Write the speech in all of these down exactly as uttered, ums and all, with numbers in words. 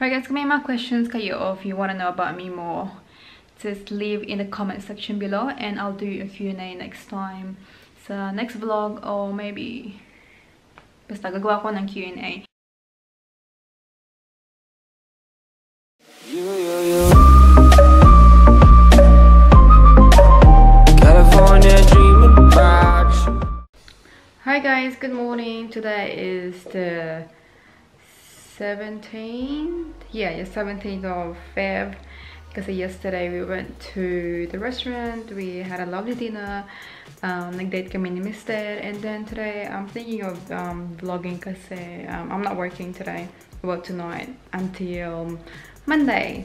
Right guys, may mga questions kayo or if you want to know about me more, just leave in the comment section below and I'll do a Q and A next time sa next vlog, or maybe basta gagawa ko ng Q and A. Hi guys, good morning. Today is the seventeenth, yeah, the seventeenth of February, because yesterday we went to the restaurant, we had a lovely dinner, um, nag-date kami ni mister, and then today I'm thinking of um, vlogging because um, I'm not working today, well tonight until Monday.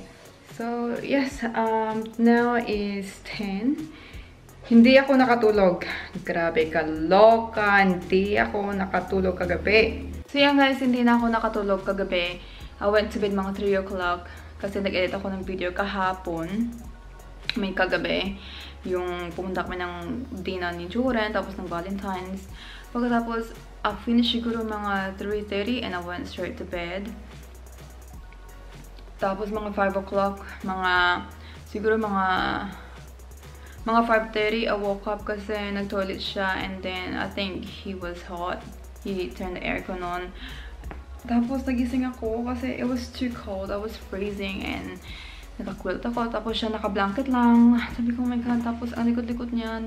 So yes, um, now is ten. Hindi ako nakatulog. Grabe ka, loka. Hindi ako nakatulog kagabi. So yan guys, hindi na ako nakatulog kagabi. I went to bed mga three o'clock kasi nag-edit ako ng video kahapon. May kagabi. Yung pumunta kami ng dinner ni Jordan, tapos ng Valentine's. Pagkatapos, I finished siguro mga three thirty and I went straight to bed. Tapos mga five o'clock, mga siguro mga mga five thirty, I woke up kasi nag-toilet siya, and then I think he was hot. He turned the aircon on. Tapos nagising ako kasi it was too cold. I was freezing and naka-quilt ako. Tapos siya naka-blanket lang. Sabi ko, oh my God, tapos ang likod-likod niyan.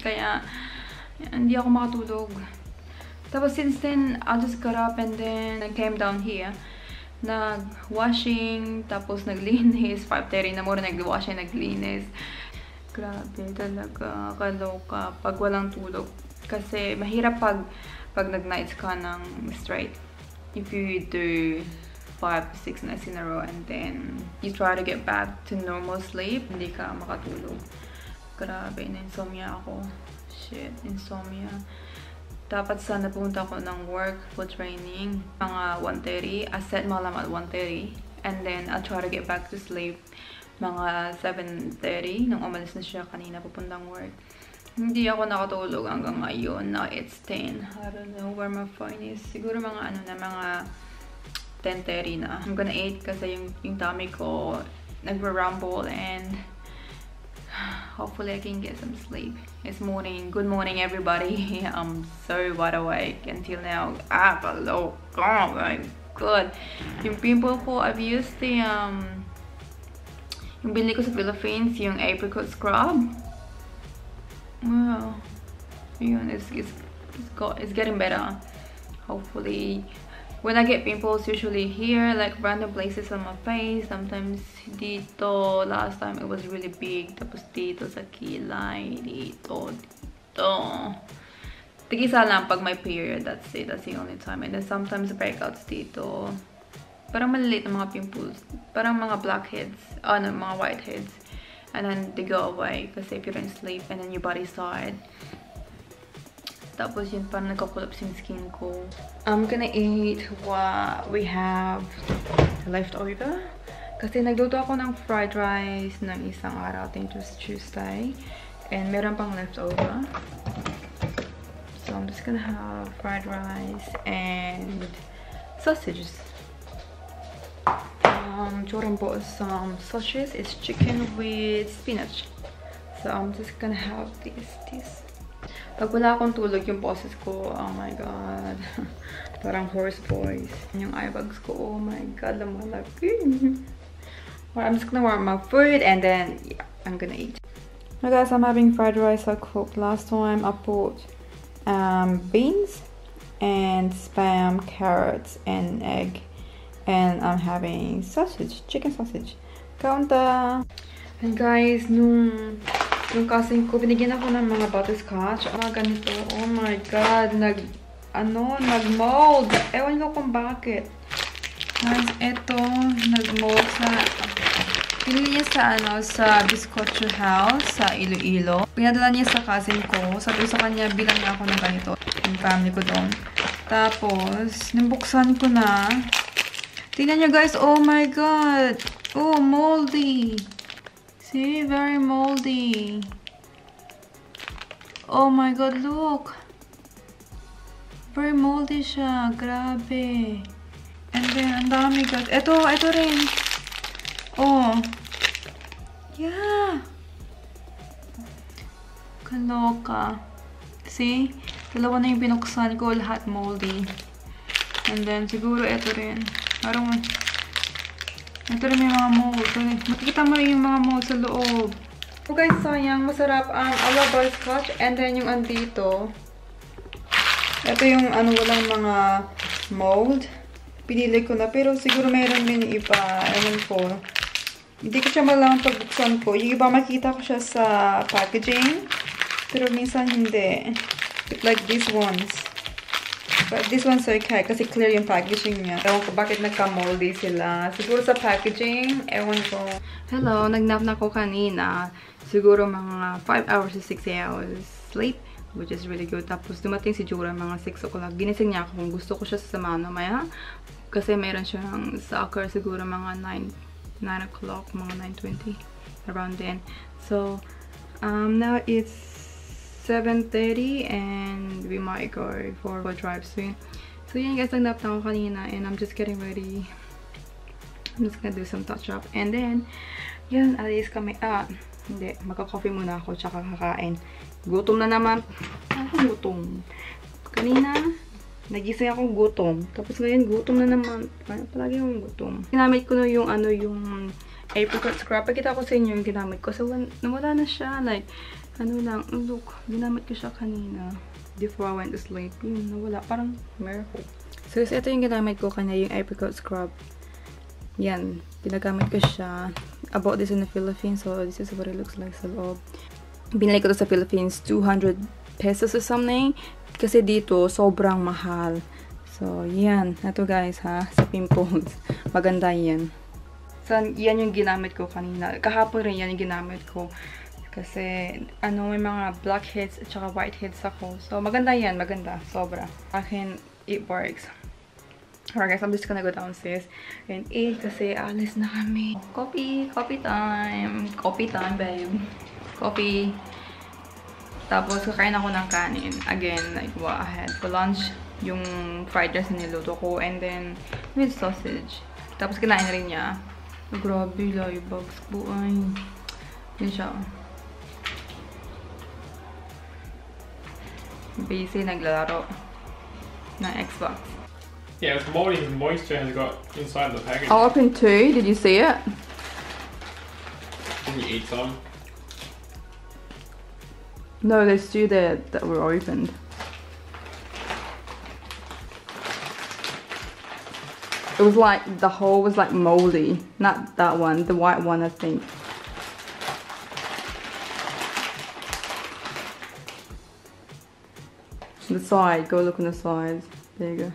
Kaya hindi ako makatulog. Tapos since then, I just got up and then I came down here. Nag-washing, tapos naglinis. five thirty na muna nag-washing, naglinis. Grabe talaga, kaloka pag walang tulog. Kasi mahirap pag, pag nag-nights ka ng straight. If you do five to six nights in a row and then you try to get back to normal sleep, hindi ka makatulog. Grabe, na-insomnia ako. Shit, insomnia. Dapat sana pumunta ako ng work for training. Mga one thirty, I set my alarm at one thirty and then I try to get back to sleep. Mga seven thirty, nung umalis na siya kanina papuntang work. Hindi ako nakatulog hanggang ngayon. Now it's ten. I don't know where my phone is. Siguro mga ano na, mga ten thirty na. I'm gonna eat kasi yung, yung tummy ko nagre-rumble, and hopefully I can get some sleep. It's morning. Good morning everybody. I'm so wide awake until now. Ah, hello. Oh my God. Yung pimple ko, I've used the um yung bili ko sa Philippines, yung apricot scrub. Wow. Yun, it's, it's, it's, got, it's getting better. Hopefully. When I get pimples, usually here, like random places on my face. Sometimes dito. Last time it was really big. Tapos dito sa kilay. Dito. Dito. Tigisa lang pag may period. That's it. That's the only time. And then sometimes breakouts dito. Parang maliliit na mga pimples. Parang mga blackheads. Ano, mga whiteheads. And then they go away. Kasi if you don't sleep and then your body's tired. Tapos yun, parang nagkakulops yung skin ko. I'm gonna eat what we have leftover. Kasi nagluto ako ng fried rice ng isang araw. I think it was Tuesday. And meron pang leftover. So I'm just gonna have fried rice and sausages. Um, Jordan bought some sausages. It's chicken with spinach. So I'm just gonna have this, this. Pag wala akong tulog yung boses ko, oh my God. Parang horse voice. Yung eye bags ko, oh my God, lumalaki. Well, I'm just gonna warm my food and then yeah, I'm gonna eat. Now guys, I'm having fried rice I cooked last time. I bought um, beans and spam, carrots and egg. And I'm having sausage, chicken sausage. Kaunta! And guys, nung, nung kasing ko, binigyan ako ng mga butterscotch. Mga ganito, oh my God, nag, ano, nag-mold. Ewan ko kung bakit. Guys, eto, nag-mold sa, pinili niya sa, ano, sa Biscuit House, sa Iloilo. Pinadala niya sa kasing ko. Sabi sa kanya, bilang na ako ng ganito. Yung family ko doon. Tapos, nabuksan ko na. Tingnan nyo guys, oh my God! Oh, moldy! See, very moldy! Oh my God, look! Very moldy siya, grabe! And then, ang dami guys. Ito, ito rin. Oh. Yeah. Kaloka. See? Dalawa na yung binuksan ko. Lahat moldy. And then, siguro ito rin. Parang, ito rin may mga mold. Makikita mo yung mga mold sa loob. So guys, sayang. Masarap ang Iloilo scotch. And then, yung andito. Ito yung ano, walang mga mold. Pinili ko na. Pero siguro mayroon din iba. Ayan ko. Hindi ko siya malang pagbuksan ko. Yung iba makita ko siya sa packaging. Pero minsan hindi. Like these ones. But this one's okay kasi clear yung packaging niya. Ewan ko bakit nagka-moldy sila. Siguro sa packaging, ewan ko. Hello, nagnap na ko kanina. Siguro mga five hours to six hours sleep, which is really good. Tapos dumating si Jordan mga six o'clock. Ginising niya ako kung gusto ko siya sasamahan mamaya. Kasi meron siya ng soccer siguro mga nine o'clock, mga nine twenty. Around then. So, um, now it's seven thirty and we might go for a drive soon. So yun guys, nagnap na ako kanina and I'm just getting ready. I'm just gonna do some touch-up and then yun, alis kami. Ah, hindi. Magka-coffee muna ako tsaka kakain. Gutom na naman. Ako gutom. Kanina, nagising akong gutom. Tapos ngayon, gutom na naman. Palagi akong gutom. Ginamit ko na yung ano, yung apricot scrub. Pakita ko sa inyo yung ginamit ko. So, nawala na siya. Like, ano lang, look, ginamit ko siya kanina before I went to sleep. Yun, nawala. Parang miracle. So, ito yung ginamit ko kanina, yung apricot scrub. Yan, pinagamit ko siya. I bought this in the Philippines, so this is what it looks like sa loob. Binili ko to sa Philippines, two hundred pesos or something. Kasi dito, sobrang mahal. So, yan. Ito guys, ha, sa pimples. Maganda yan. So, yan yung ginamit ko kanina. Kahapon rin yan yung ginamit ko. Kasi, ano, may mga blackheads at saka whiteheads ako. So, maganda yan. Maganda. Sobra. Akin, it works. Alright guys, I'm just gonna go downstairs and eat kasi alis na kami. Coffee! Coffee time! Coffee time, babe! Coffee! Tapos, kakain ako ng kanin. Again, like what I had for lunch. Yung fried rice na niluto ko. And then, with sausage. Tapos, kinain rin niya. Oh, grabe, layo bags po. Ay. Yun siya. Busy naglalaro ng Xbox. Yeah, it's moldy because moisture has got inside the package. I'll open two. Did you see it? Can you eat some? No, there's two there that were opened. It was like the whole was like moldy. Not that one, the white one, I think. The side, go look on the sides. There you go.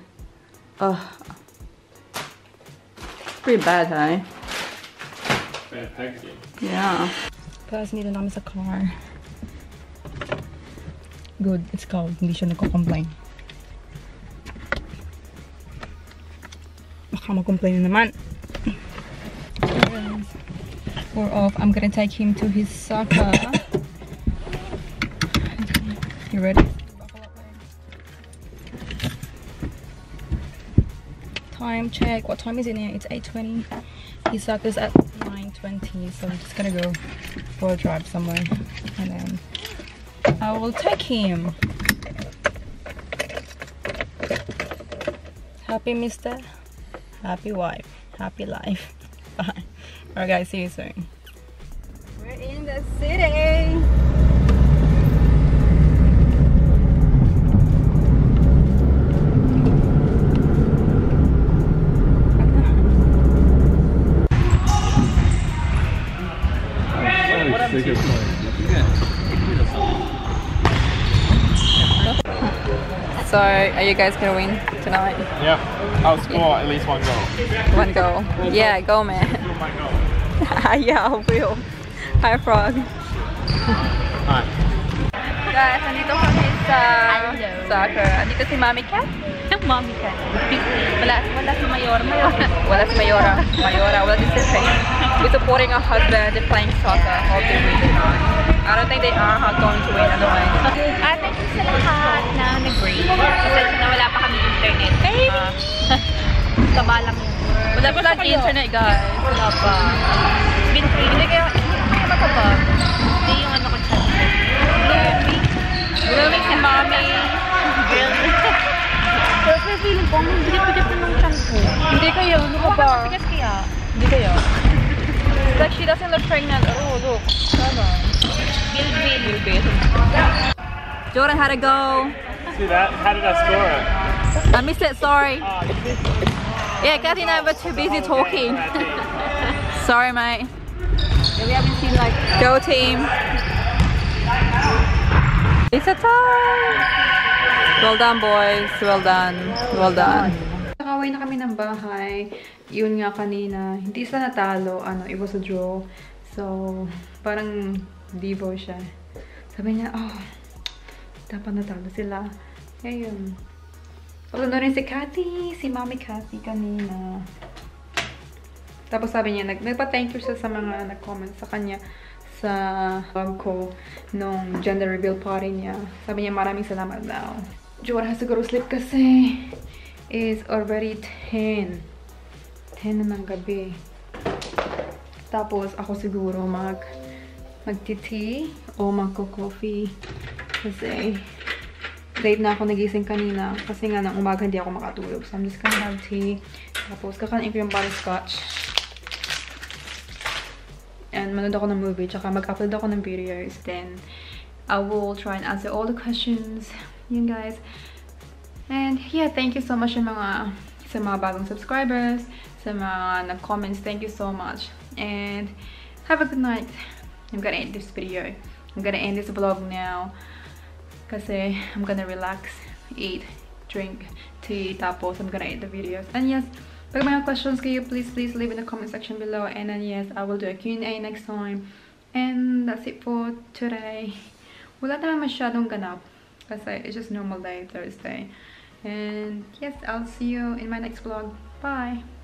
Ugh. Pretty bad, hey? Bad packaging. Yeah. First, need a sa car. Good, it's cold. Hindi siya nagko-complain. Baka mag-complain na naman. We're off. I'm gonna take him to his soccer. You ready? Time check. What time is it now? It's eight twenty. His soccer's at nine twenty, so I'm just gonna go for a drive somewhere, and then I will take him. Happy mister, happy wife, happy life. Bye. Alright guys, see you soon. We're in the city. So, are you guys gonna win tonight? Yeah, I'll score at least one goal. One goal? Yeah, go man. Yeah, I will. Hi, Frog. Hi. Guys, andito kami sa soccer. Andito si Mommy Cat. Mommy Cat. Wala, wala si Mayora. Wala si Mayora. Mayora, wala si Sissy. We're supporting our husband. They're playing soccer all day. I don't think they are going to win otherwise. I think it's a lot. Kasi nawala pa kami internet. Baby! Taba lang yun. Wala pa lang internet, guys. Wala pa. Bin free. Hindi kaya, hindi kaya mataba. Hindi yung ano ko chat. Blooming. Blooming si Mami. Pero kaya feeling ko, hindi ko dito ng chan ko. Hindi kaya, ano ka ba? Makakas kaya. Hindi kaya. Like, she doesn't look pregnant. Oh, look. Sana. Build, build, build, build. Jordan, how'd it go? See that? How did I score it? I missed it, sorry. Oh, you missed it. Yeah, Kathy and I were too busy talking. Sorry, mate. Yeah, we haven't seen like... Go team. It's a tie! Well done, boys. Well done. Well done. Nakaway na kami ng bahay. Yun nga kanina. Hindi sila natalo. Ano, it was a draw. So, parang divo siya. Sabi niya, oh, dapat natalo sila. Ngayon. Wala na rin si Cathy, si Mami Cathy kanina. Tapos sabi niya, nag nagpa-thank you siya sa mga nag-comment sa kanya sa vlog ko nung gender reveal party niya. Sabi niya, maraming salamat daw. Jordan siguro sleep kasi is already ten. ten na ng gabi. Tapos ako siguro mag magti-tea o magko-coffee kasi late na ako nagising kanina kasi nga ng umaga hindi ako makatulog. So I'm just gonna have tea. Tapos kakain ko yung butterscotch. And manood ako ng movie. Tsaka mag-upload ako ng videos. Then I will try and answer all the questions. Yun guys. And yeah, thank you so much sa mga, sa mga bagong subscribers. Sa mga nag-comments. Thank you so much. And have a good night. I'm gonna end this video. I'm gonna end this vlog now. Kasi I'm gonna relax, eat, drink, tea, tapos I'm gonna edit the videos. And yes, pag may questions kayo, please, please leave in the comment section below. And then yes, I will do a Q and A next time. And that's it for today. Wala naman masyadong ganap. Kasi it's just normal day, Thursday. And yes, I'll see you in my next vlog. Bye!